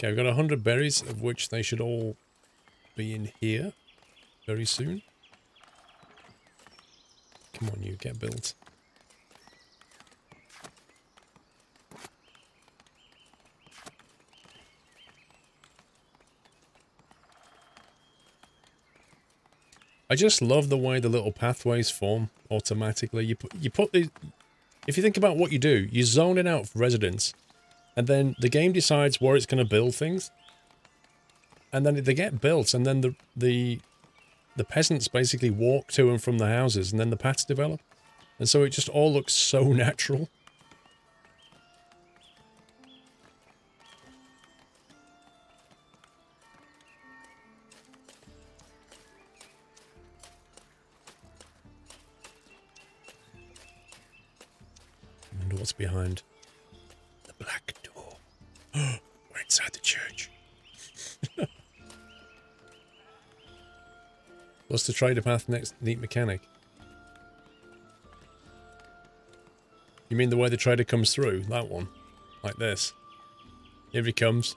Okay, we've got 100 berries, of which they should all be in here very soon. Come on, you, get built. I just love the way the little pathways form automatically. You put the... If you think about what you do, you zone it out for residents, and then the game decides where it's going to build things, and then they get built, and then the peasants basically walk to and from the houses, and then the paths develop. And so it just all looks so natural. What's behind the black door? We're inside the church. What's the trader path next? Neat mechanic. You mean the way the trader comes through? That one. Like this. Here he comes.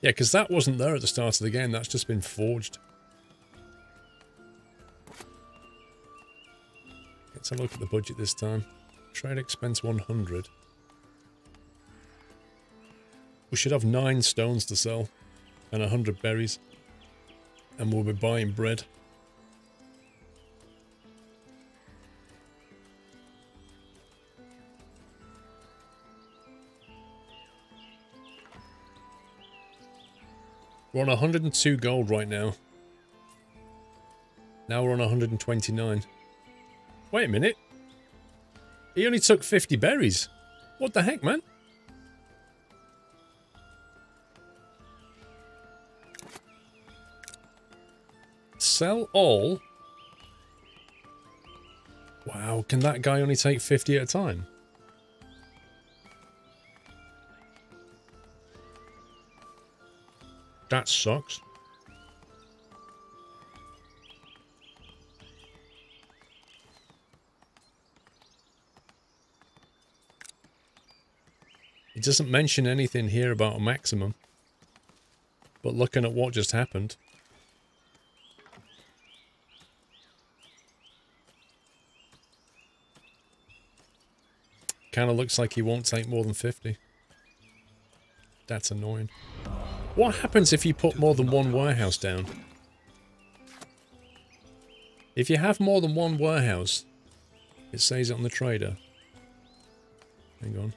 Yeah, because that wasn't there at the start of the game. That's just been forged. Let's have a look at the budget this time. Trade expense 100. We should have 9 stones to sell and 100 berries, and we'll be buying bread. We're on 102 gold right now. Now we're on 129. Wait a minute. He only took 50 berries. What the heck, man? Sell all. Wow, can that guy only take 50 at a time? That sucks. It doesn't mention anything here about a maximum, but looking at what just happened, kind of looks like he won't take more than 50. That's annoying. What happens if you put more than one warehouse down? If you have more than one warehouse, it says it on the trader. Hang on.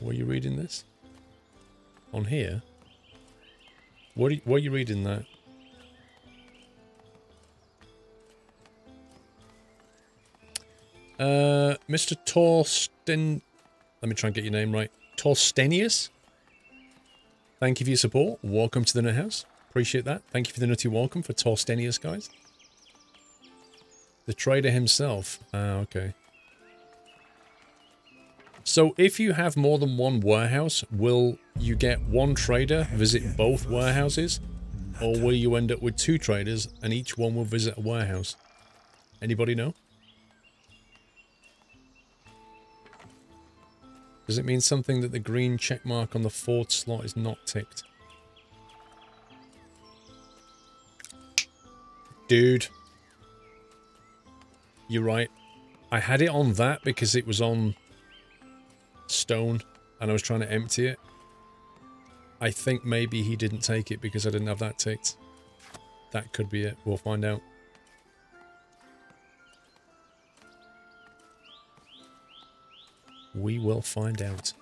Were you reading this? On here? Were you reading that? Mr. Torsten... Let me try and get your name right. Torstenius? Thank you for your support. Welcome to the Nut House. Appreciate that. Thank you for the nutty welcome for Torstenius, guys. The trader himself. Ah, okay. So if you have more than one warehouse, will you get one trader visit both warehouses, or will you end up with 2 traders and each one will visit a warehouse? Anybody know? Does it mean something that the green check mark on the 4th slot is not ticked? Dude. You're right. I had it on that because it was on... stone, and I was trying to empty it. I think maybe he didn't take it because I didn't have that ticked. That could be it. We'll find out. We will find out.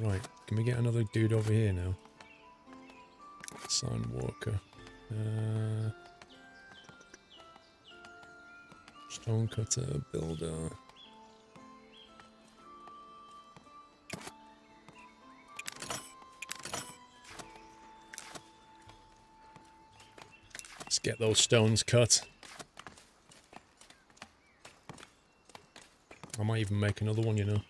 Right, can we get another dude over here now? Sign Walker. Stonecutter, builder. Get those stones cut. I might even make another one, you know.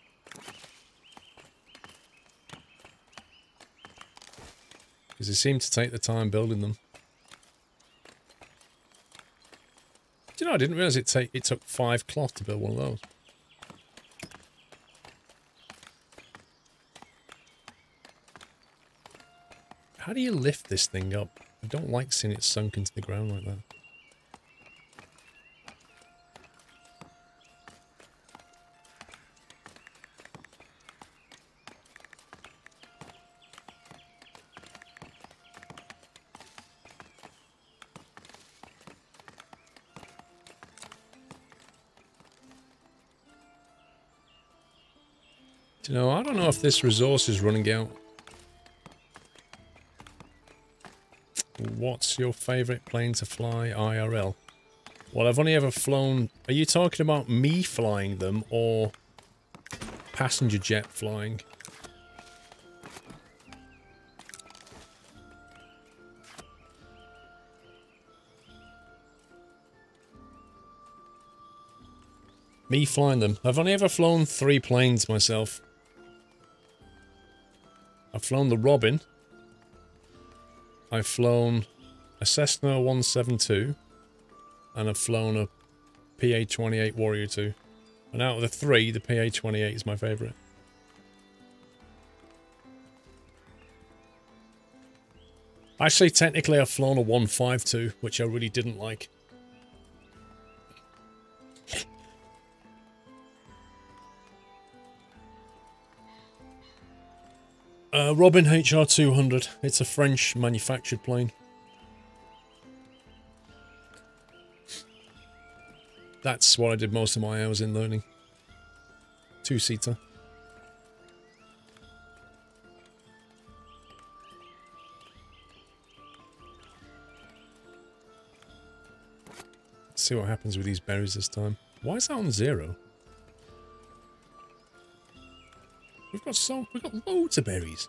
Because they seem to take the time building them. Do you know, I didn't realise it took 5 cloth to build one of those. How do you lift this thing up? I don't like seeing it sunk into the ground like that. You know, I don't know if this resource is running out. What's your favorite plane to fly IRL? Well, I've only ever flown... Are you talking about me flying them or passenger jet flying? Me flying them. I've only ever flown 3 planes myself. I've flown the Robin. I've flown a Cessna 172. And I've flown a PA-28 Warrior II. And out of the 3, the PA-28 is my favourite. Actually, technically I've flown a 152, which I really didn't like. Robin HR-200. It's a French manufactured plane. That's what I did most of my hours in learning. 2-seater. Let's see what happens with these berries this time. Why is that on 0? We've got loads of berries.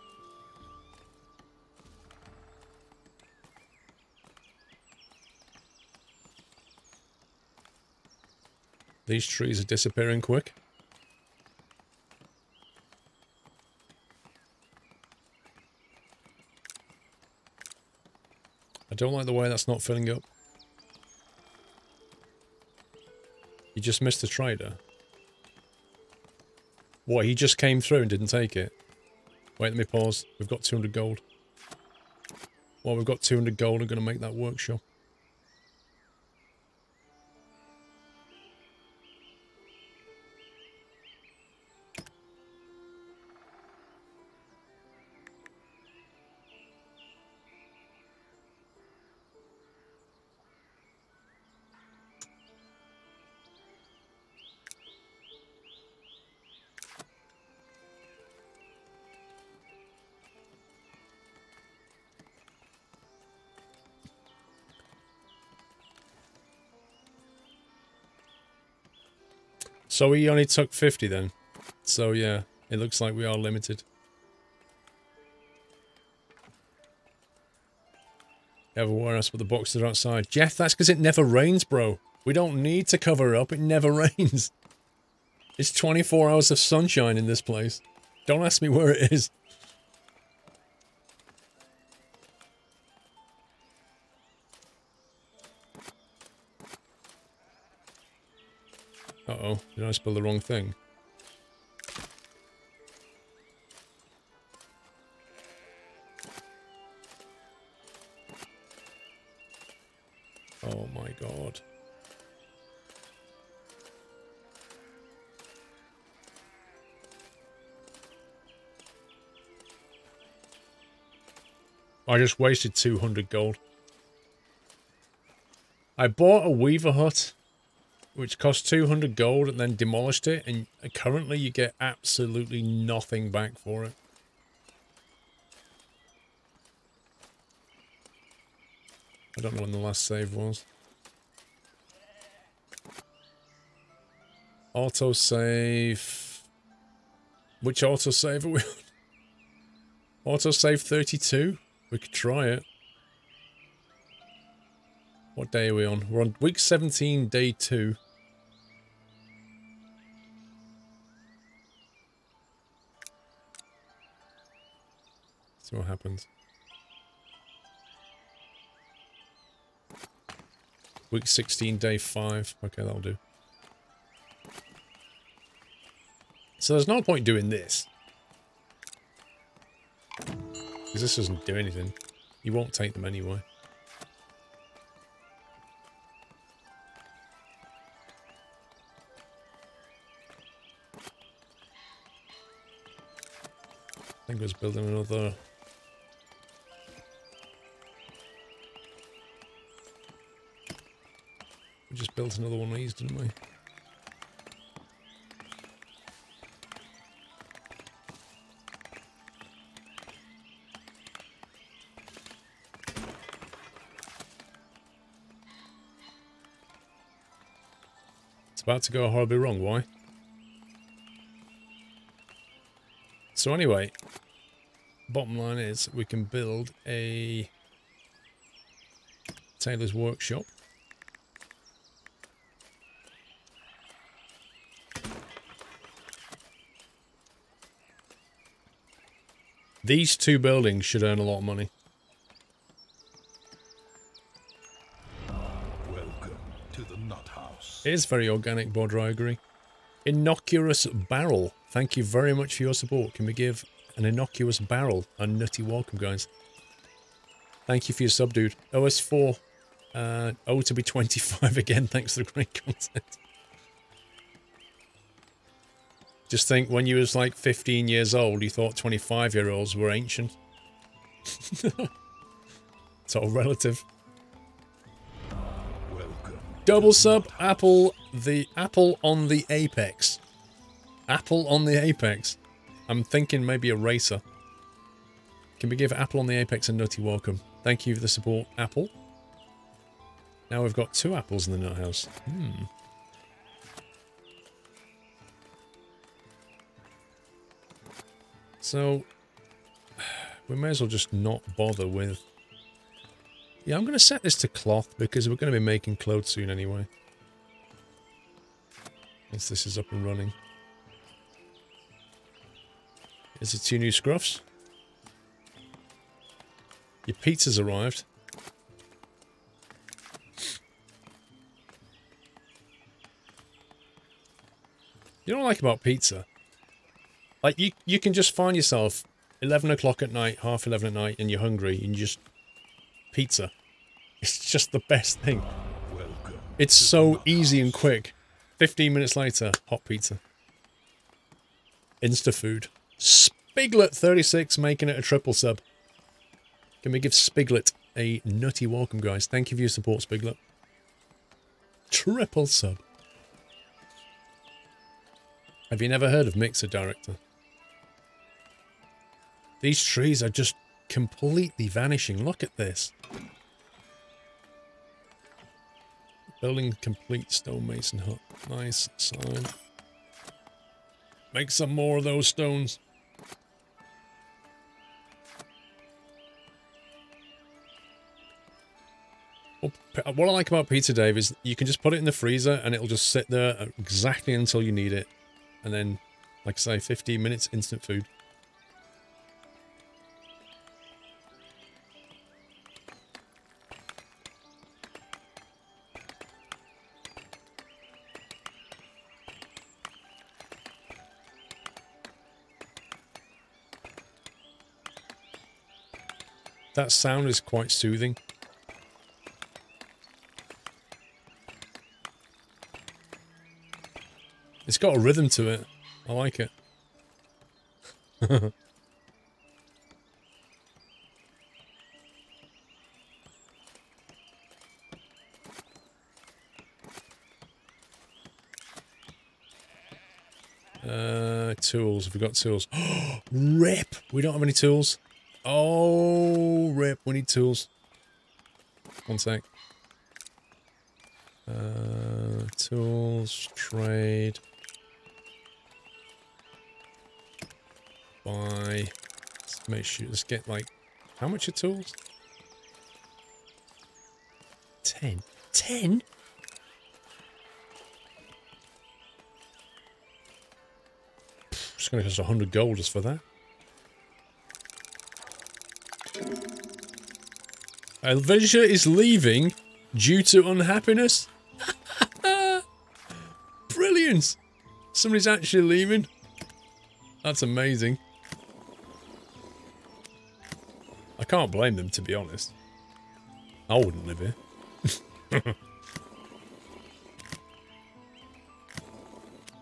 These trees are disappearing quick. I don't like the way that's not filling up. You just missed the trader. What, he just came through and didn't take it? Wait, let me pause. We've got 200 gold. Well, we've got 200 gold. I'm going to make that workshop. So we only took 50 then. So yeah, it looks like we are limited. Everywhere else but the boxes are outside. Jeff, that's because it never rains, bro. We don't need to cover up. It never rains. It's 24 hours of sunshine in this place. Don't ask me where it is. Uh-oh, did I spell the wrong thing? Oh my god. I just wasted 200 gold. I bought a weaver hut, which cost 200 gold and then demolished it, and currently you get absolutely nothing back for it. I don't know when the last save was. Autosave. Which autosave are we on? Autosave 32? We could try it. What day are we on? We're on week 17, day 2. See what happens. Week 16, day 5. Okay, that'll do. So there's no point doing this, because this doesn't do anything. You won't take them anyway. I think I was building another... We just built another one of these, didn't we? It's about to go horribly wrong, why? So anyway, bottom line is we can build a tailor's workshop. These two buildings should earn a lot of money. Welcome to the Nut House. It is very organic, Bodra, I agree. Innocuous barrel. Thank you very much for your support. Can we give an innocuous barrel a nutty welcome, guys? Thank you for your sub, dude. OS4. Oh, to be 25 again. Thanks for the great content. Just think, when you was like 15 years old, you thought 25-year-olds were ancient. It's all relative. Double sub, Apple, the Apple on the Apex. Apple on the Apex. I'm thinking maybe a racer. Can we give Apple on the Apex a nutty welcome? Thank you for the support, Apple. Now we've got two apples in the nut house. Hmm. So, we may as well just not bother with... Yeah, I'm going to set this to cloth because we're going to be making clothes soon anyway. Once this is up and running. Is it two new scruffs? Your pizza's arrived. You know what I like about pizza? Like, you can just find yourself 11 o'clock at night, half 11 at night, and you're hungry, and you just... Pizza. It's just the best thing. Welcome. It's so easy and quick. 15 minutes later, hot pizza. Insta food. Spiglet36 making it a triple sub. Can we give Spiglet a nutty welcome, guys? Thank you for your support, Spiglet. Triple sub. Have you never heard of Mixer Director? These trees are just completely vanishing. Look at this. Building complete stonemason hut. Nice sign. Make some more of those stones. What I like about pizza, Dave, is you can just put it in the freezer and it'll just sit there exactly until you need it. And then, like I say, 15 minutes, instant food. That sound is quite soothing. It's got a rhythm to it. I like it. Tools. Have we got tools? Rip! We don't have any tools. Oh, rip. We need tools. One sec. Tools, trade. Buy. Let's make sure. Let's get, like, how much are tools? 10. 10? It's going to cost 100 gold just for that. Alvesia is leaving due to unhappiness. Brilliant! Somebody's actually leaving. That's amazing. I can't blame them, to be honest. I wouldn't live here.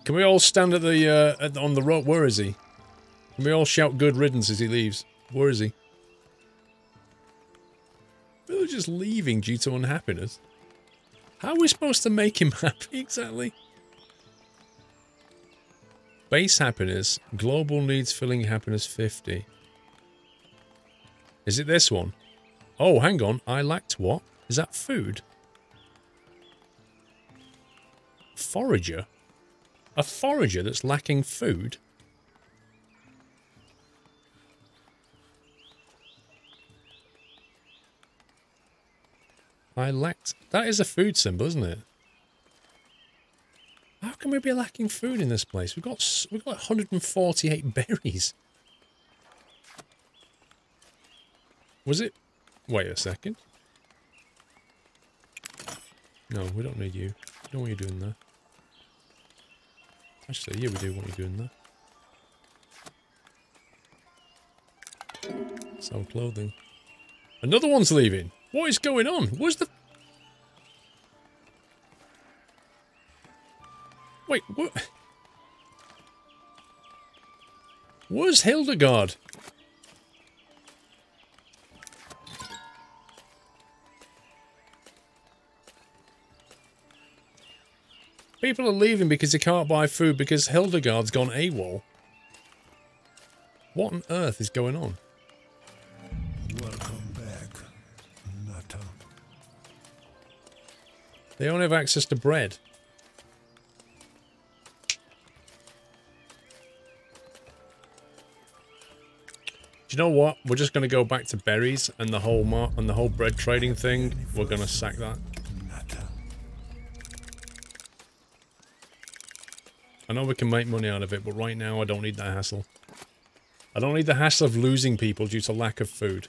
Can we all stand at the, on the road? Where is he? Can we all shout good riddance as he leaves? Where is he? We're just leaving due to unhappiness. How are we supposed to make him happy, exactly? Base happiness. Global needs filling happiness 50. Is it this one? Oh, hang on. I lacked what? Is that food? Forager? A forager that's lacking food? I lacked... That is a food symbol, isn't it? How can we be lacking food in this place? We've got like 148 berries. Was it... Wait a second. No, we don't need you. We don't want you doing that. Actually, yeah, we do want you doing that. Sell clothing. Another one's leaving. What is going on? Where's the... Wait, what? Where's Hildegard? People are leaving because they can't buy food because Hildegard's gone AWOL. What on earth is going on? Welcome back, Nutter. They don't have access to bread. Do you know what? We're just going to go back to berries and the whole bread trading thing. We're going to sack that. I know we can make money out of it, but right now I don't need that hassle. I don't need the hassle of losing people due to lack of food.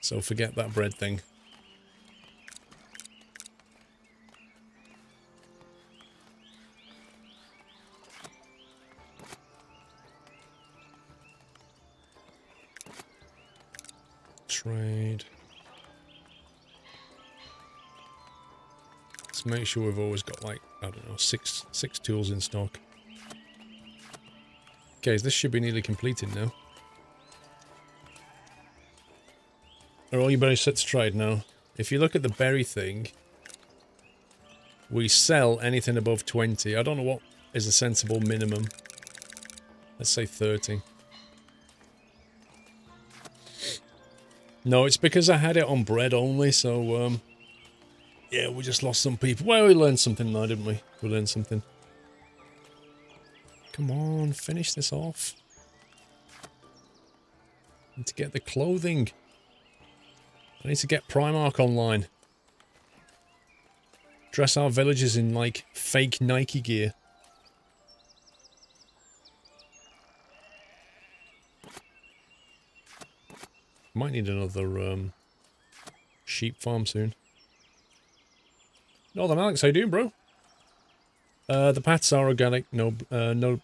So forget that bread thing. Trade... Make sure we've always got, like, I don't know, six tools in stock. Okay, so this should be nearly completed now. Are all your berries set to trade now? If you look at the berry thing, we sell anything above 20. I don't know what is a sensible minimum. Let's say 30. No, it's because I had it on bread only, so, yeah, we just lost some people. Well, we learned something now, didn't we? We learned something. Come on, finish this off. I need to get the clothing. I need to get Primark online. Dress our villagers in, like, fake Nike gear. Might need another sheep farm soon. Northern Alex, how you doing, bro? The pats are organic. No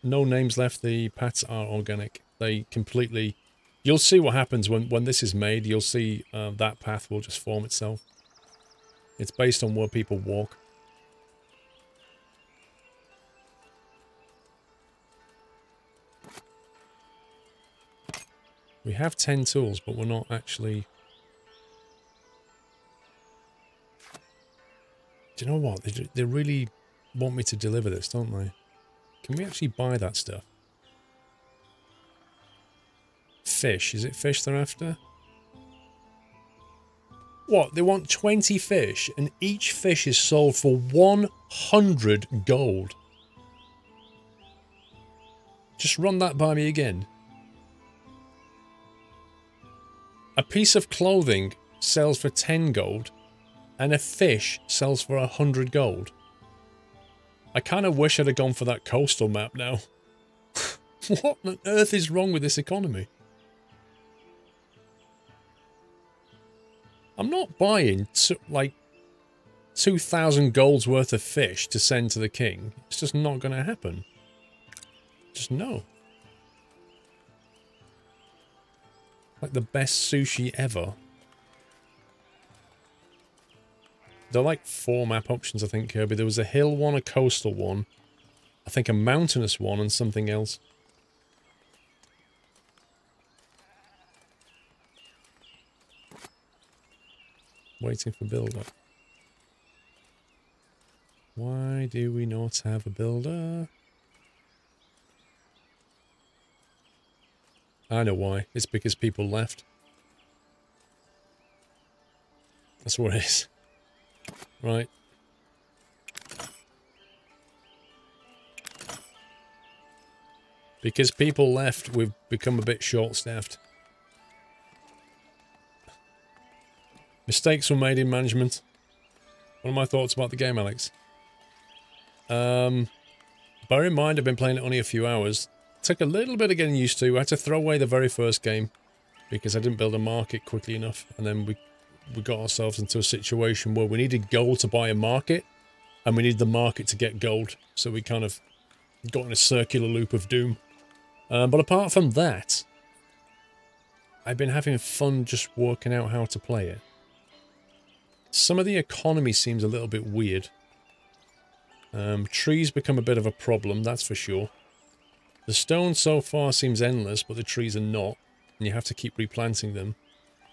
names left. The pats are organic. They completely... You'll see what happens when this is made. You'll see that path will just form itself. It's based on where people walk. We have 10 tools, but we're not actually... Do you know what? They really want me to deliver this, don't they? Can we actually buy that stuff? Fish. Is it fish they're after? What? They want 20 fish, and each fish is sold for 100 gold. Just run that by me again. A piece of clothing sells for 10 gold. And a fish sells for 100 gold. I kind of wish I'd have gone for that coastal map now. What on earth is wrong with this economy? I'm not buying, like, 2,000 golds worth of fish to send to the king. It's just not going to happen. Just no. Like the best sushi ever. There are like 4 map options, I think, Kirby. There was a hill one, a coastal one, I think a mountainous one, and something else. Waiting for builder. Why do we not have a builder? I know why. It's because people left. That's what it is. Right. Because people left, we've become a bit short-staffed. Mistakes were made in management. What are my thoughts about the game, Alex? Bear in mind, I've been playing it only a few hours. Took a little bit of getting used to. I had to throw away the very first game because I didn't build a market quickly enough. And then we got ourselves into a situation where we needed gold to buy a market. And we needed the market to get gold. So we kind of got in a circular loop of doom. But apart from that, I've been having fun just working out how to play it. Some of the economy seems a little bit weird. Trees become a bit of a problem, that's for sure. The stone so far seems endless, but the trees are not, and you have to keep replanting them.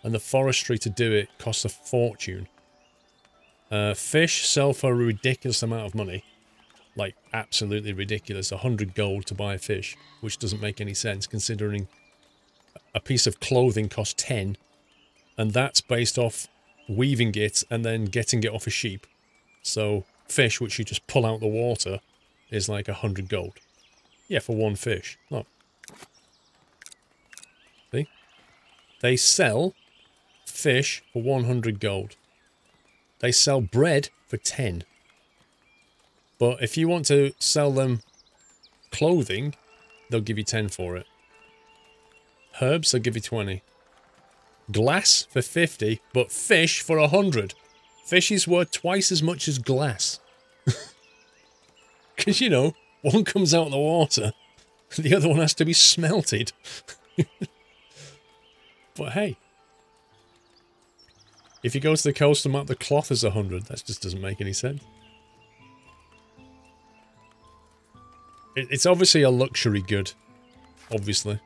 And the forestry to do it costs a fortune. Fish sell for a ridiculous amount of money. Like, absolutely ridiculous. 100 gold to buy a fish, which doesn't make any sense, considering a piece of clothing costs 10. And that's based off weaving it and then getting it off a sheep. So, fish, which you just pull out the water, is like 100 gold. Yeah, for one fish. Look. See? They sell fish for 100 gold. They sell bread for 10. But if you want to sell them clothing, they'll give you 10 for it. Herbs, they'll give you 20. Glass for 50, but fish for 100. Fish is worth twice as much as glass. Because, you know, one comes out of the water, the other one has to be smelted. But hey. If you go to the coastal map, the cloth is 100. That just doesn't make any sense. It's obviously a luxury good. Obviously.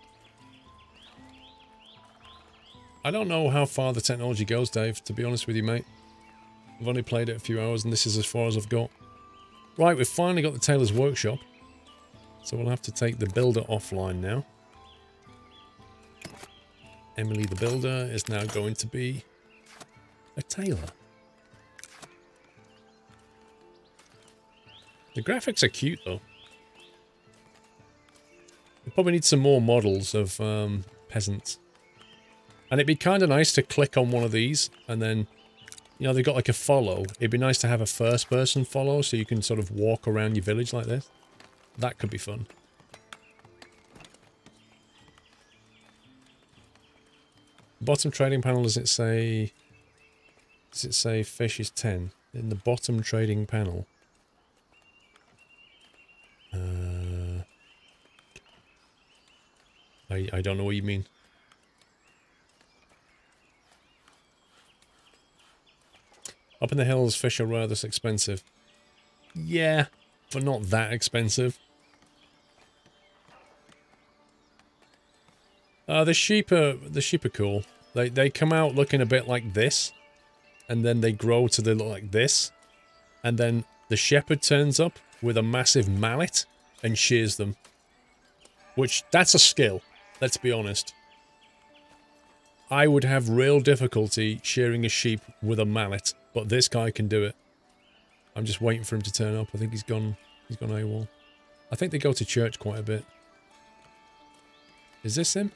I don't know how far the technology goes, Dave, to be honest with you, mate. I've only played it a few hours, and this is as far as I've got. Right, we've finally got the Tailor's Workshop. So we'll have to take the Builder offline now. Emily the Builder is now going to be a tailor. The graphics are cute, though. We probably need some more models of peasants. And it'd be kind of nice to click on one of these and then, you know, they've got like a follow. It'd be nice to have a first person follow so you can sort of walk around your village like this. That could be fun. Bottom trading panel, does it say fish is 10? In the bottom trading panel. I don't know what you mean. Up in the hills, fish are rather expensive. Yeah, but not that expensive. The sheep are cool. They come out looking a bit like this, and then they grow to they look like this, and then the shepherd turns up with a massive mallet and shears them. Which, that's a skill, let's be honest. I would have real difficulty shearing a sheep with a mallet. But this guy can do it. I'm just waiting for him to turn up. I think he's gone AWOL. I think they go to church quite a bit. Is this him?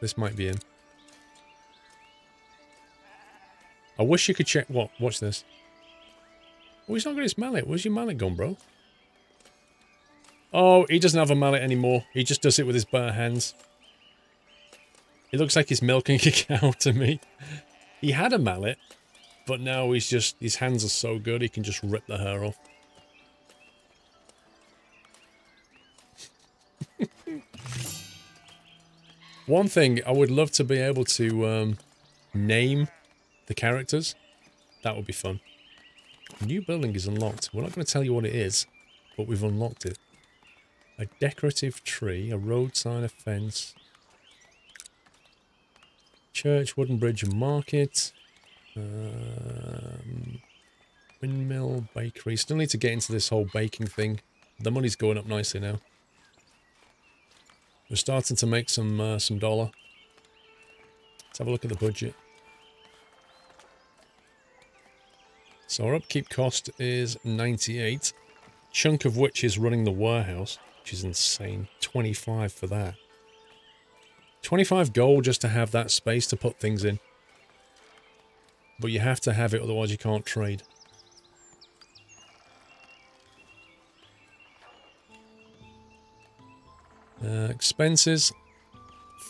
This might be him. I wish you could check what. Watch this. Oh, he's not got his mallet. Where's your mallet gone, bro? Oh, he doesn't have a mallet anymore. He just does it with his bare hands. It looks like he's milking a cow to me. He had a mallet, but now he's just, his hands are so good he can just rip the hair off. One thing, I would love to be able to name the characters. That would be fun. New building is unlocked. We're not going to tell you what it is, but we've unlocked it. A decorative tree, a road sign, a fence, church, wooden bridge, and market, windmill, bakery. Still need to get into this whole baking thing. The money's going up nicely now. We're starting to make some dollar. Let's have a look at the budget. So our upkeep cost is 98, chunk of which is running the warehouse, which is insane. 25 for that. 25 gold just to have that space to put things in. But you have to have it, otherwise you can't trade. Expenses,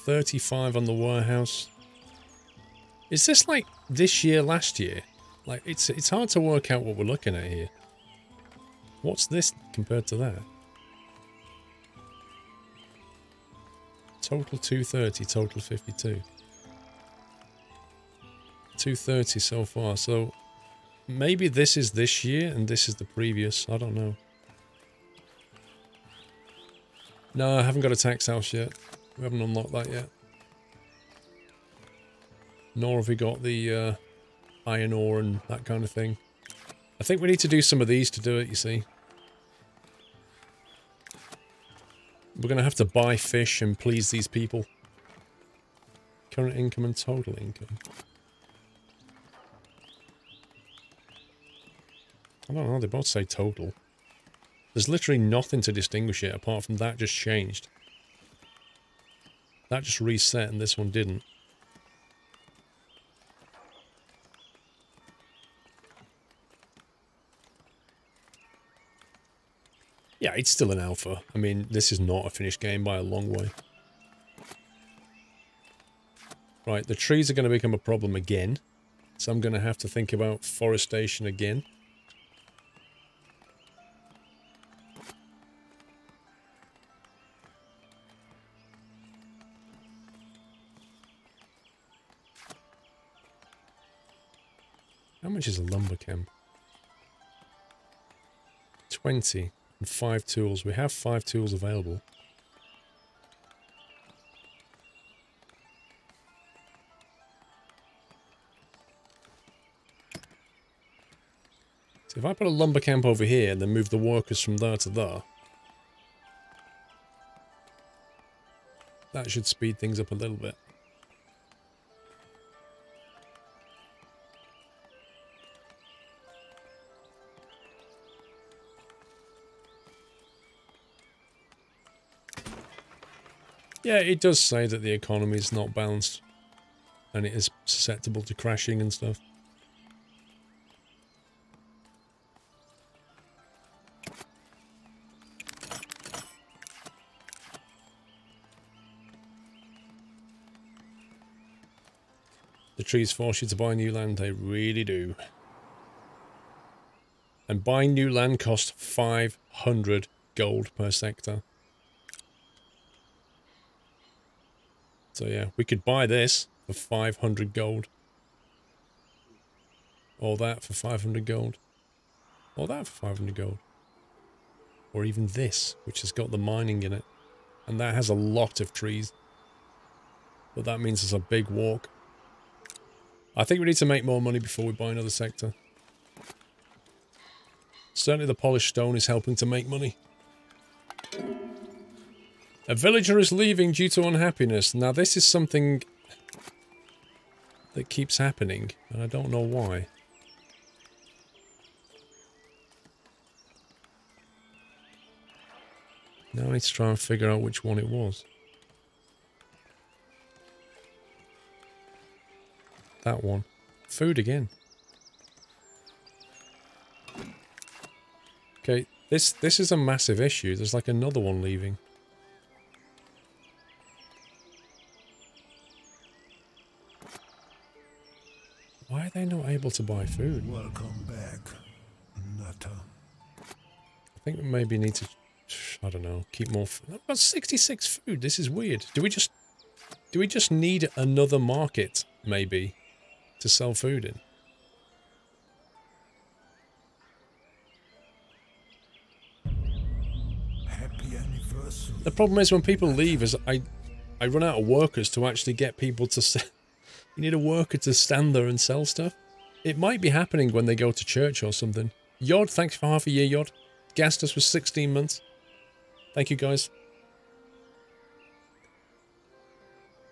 35 on the warehouse. Is this like this year, last year? Like, it's hard to work out what we're looking at here. What's this compared to that? Total 230, total 52. 230 so far, so maybe this is this year and this is the previous, I don't know. No, I haven't got a tax house yet. We haven't unlocked that yet. Nor have we got the iron ore and that kind of thing. I think we need to do some of these to do it, you see. We're going to have to buy fish and please these people. Current income and total income. I don't know, they both say total. There's literally nothing to distinguish it apart from that just changed. That just reset and this one didn't. Yeah, it's still an alpha. I mean, this is not a finished game by a long way. Right, the trees are going to become a problem again. So I'm going to have to think about forestation again. How much is a lumber camp? 20. 5 tools. We have 5 tools available. So if I put a lumber camp over here and then move the workers from there to there, that should speed things up a little bit. Yeah, it does say that the economy is not balanced and it is susceptible to crashing and stuff. The trees force you to buy new land, they really do. And buying new land costs 500 gold per sector. So yeah, we could buy this for 500 gold. Or that for 500 gold. Or that for 500 gold. Or even this, which has got the mining in it. And that has a lot of trees. But that means it's a big walk. I think we need to make more money before we buy another sector. Certainly the polished stone is helping to make money. A villager is leaving due to unhappiness. Now this is something that keeps happening, and I don't know why. Now I need to try and figure out which one it was. That one. Food again. Okay, this is a massive issue. There's like another one leaving. Why are they not able to buy food? Welcome back, Nutter. I think we maybe need to, I don't know, keep more food. I've got 66 food, this is weird. Do we just Do we just need another market, maybe, to sell food in? The problem is when people leave is I run out of workers to actually get people to sell. You need a worker to stand there and sell stuff. It might be happening when they go to church or something. Yod, thanks for half a year, Yod. Gassed us for 16 months. Thank you, guys.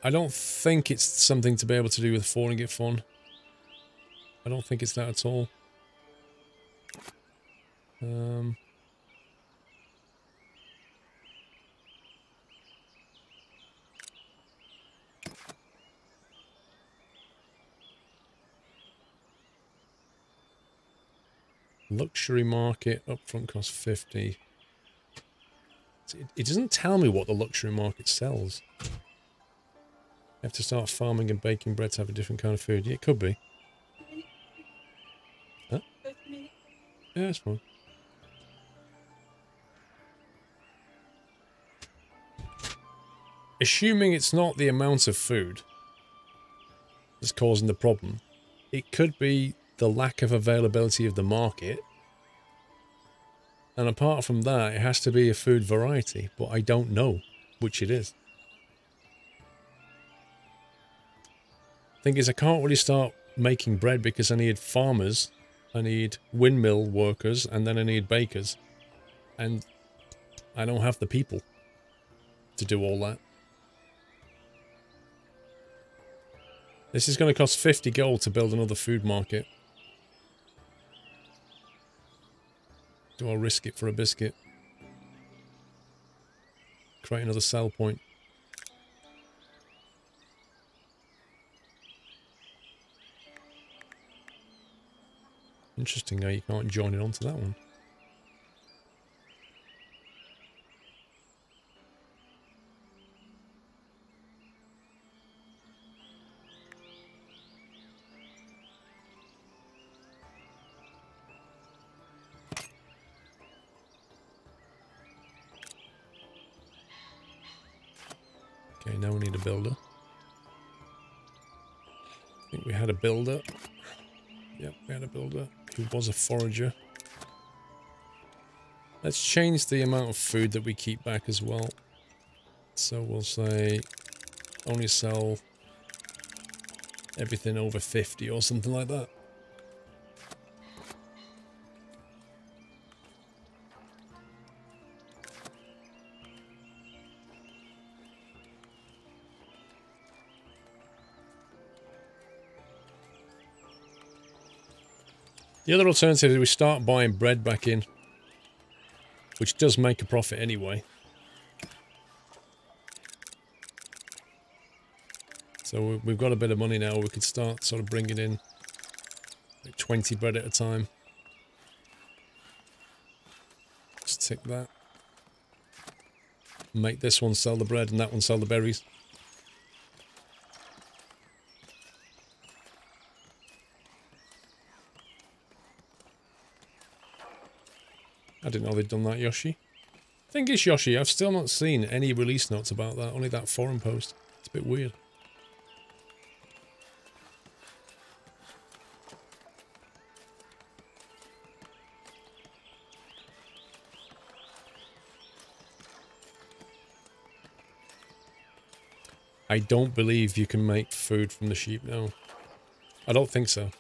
I don't think it's something to be able to do with falling it fun. I don't think it's that at all. Luxury market, upfront cost 50. It doesn't tell me what the luxury market sells. I have to start farming and baking bread to have a different kind of food. Yeah, it could be. Huh? Yeah, that's fine. Assuming it's not the amount of food that's causing the problem, it could be the lack of availability of the market, and apart from that it has to be a food variety, but I don't know which it is. Thing is, I can't really start making bread because I need farmers, I need windmill workers, and then I need bakers, and I don't have the people to do all that. This is going to cost 50 gold to build another food market. Do I risk it for a biscuit? Create another sell point. Interesting how you can't join it onto that one. Okay, now we need a builder. I think we had a builder. Yep, we had a builder who was a forager. Let's change the amount of food that we keep back as well. So we'll say only sell everything over 50 or something like that. The other alternative is we start buying bread back in, which does make a profit anyway. So we've got a bit of money now. We could start sort of bringing in like 20 bread at a time. Just tick that. Make this one sell the bread and that one sell the berries. I didn't know they'd done that, Yoshi. I think it's Yoshi. I've still not seen any release notes about that, only that forum post. It's a bit weird. I don't believe you can make food from the sheep now. I don't think so.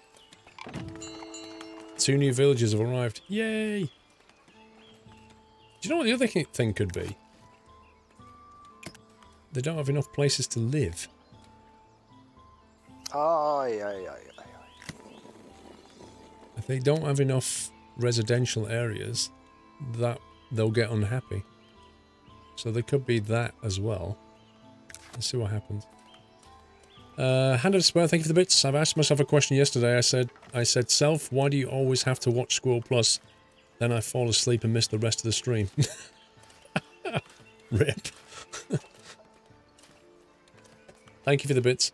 2 new villagers have arrived. Yay! Do you know what the other thing could be? They don't have enough places to live. If they don't have enough residential areas, that they'll get unhappy. So there could be that as well. Let's see what happens. Hand of Despair, thank you for the bits. I've asked myself a question yesterday. I said, self, why do you always have to watch SquirrelPlus? Then I fall asleep and miss the rest of the stream. Rip. Thank you for the bits.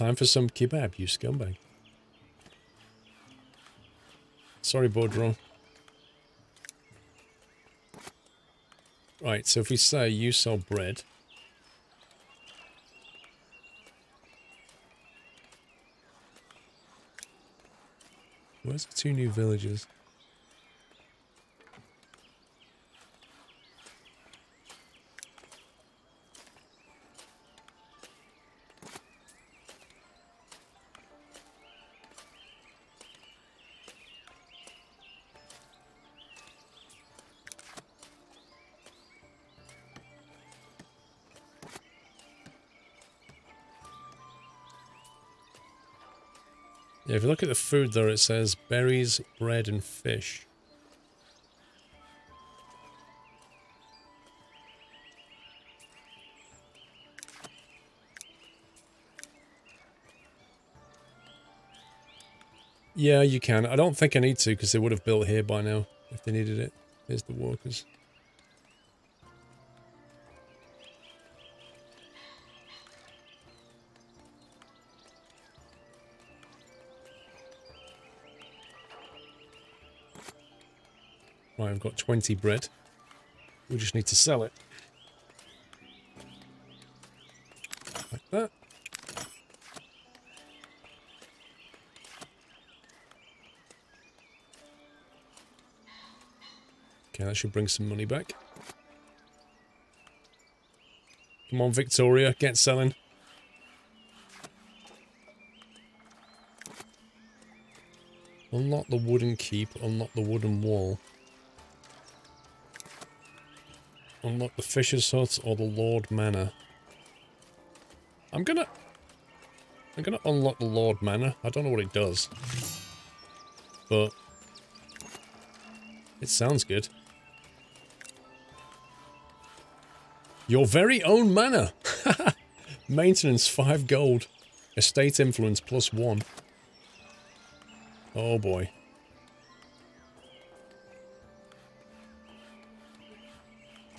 Time for some kebab, you scumbag. Sorry, Baudron. Right, so if we say you sell bread. Where's the two new villages? Yeah, if you look at the food there, it says berries, bread, and fish. Yeah, you can. I don't think I need to, because they would have built here by now if they needed it. Here's the workers. Right, I've got 20 bread. We just need to sell it. Like that. Okay, that should bring some money back. Come on, Victoria, get selling. Unlock the wooden keep, unlock the wooden wall. Unlock the Fisher's Hut or the Lord Manor. I'm gonna unlock the Lord Manor. I don't know what it does, but it sounds good. Your very own manor. Maintenance 5 gold. Estate influence +1. Oh boy.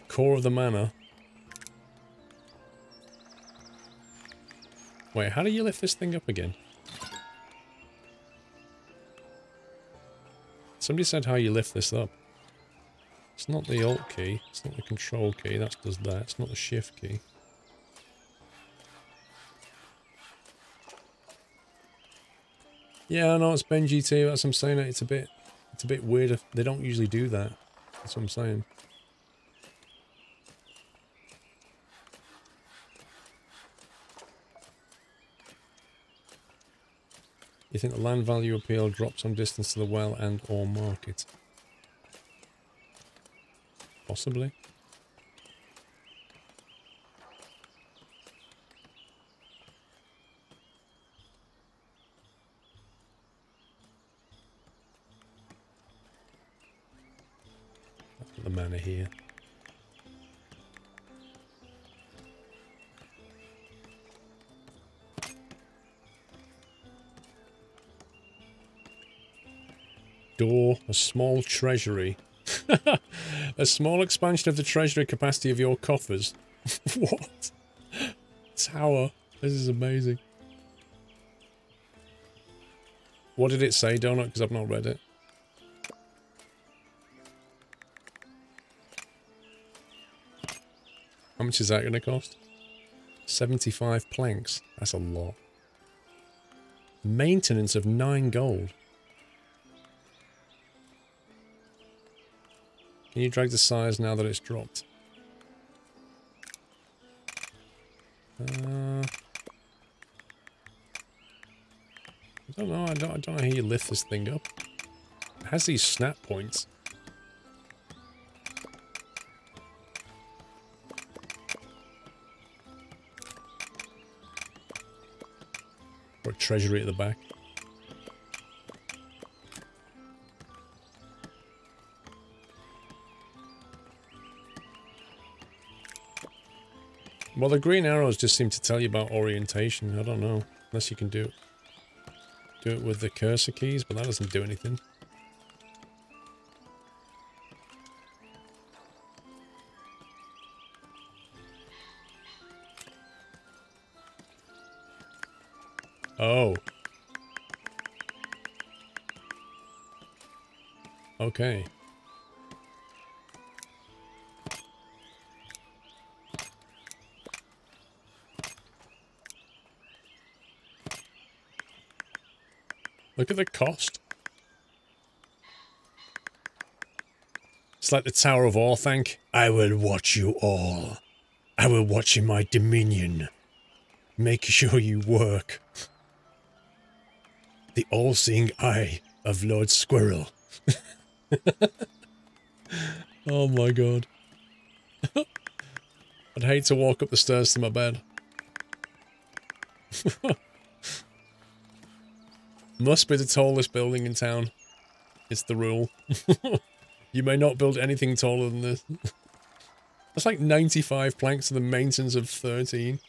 Core of the manor. Wait, how do you lift this thing up again? Somebody said how you lift this up. It's not the alt key. It's not the control key. That does that. It's not the shift key. Yeah, I know it's Benji too. That's what I'm saying. It's a bit weird. If they don't usually do that. That's what I'm saying. You think the land value appeal drops some distance to the well and or market? Possibly. That's the manor here. Door, a small treasury. A small expansion of the treasury capacity of your coffers. What? Tower. This is amazing. What did it say, Donut? Because I've not read it. How much is that going to cost? 75 planks. That's a lot. Maintenance of 9 gold. Can you drag the size now that it's dropped? I don't know. I don't know how you lift this thing up. It has these snap points. Or a treasury at the back. Well, the green arrows just seem to tell you about orientation. I don't know. Unless you can do it with the cursor keys, but that doesn't do anything. Oh. Okay. Look at the cost. It's like the Tower of Orthanc. I will watch you all. I will watch in my dominion. Make sure you work. The all-seeing eye of Lord Squirrel. Oh my god. I'd hate to walk up the stairs to my bed. Must be the tallest building in town. It's the rule. You may not build anything taller than this. That's like 95 planks and the maintenance of 13.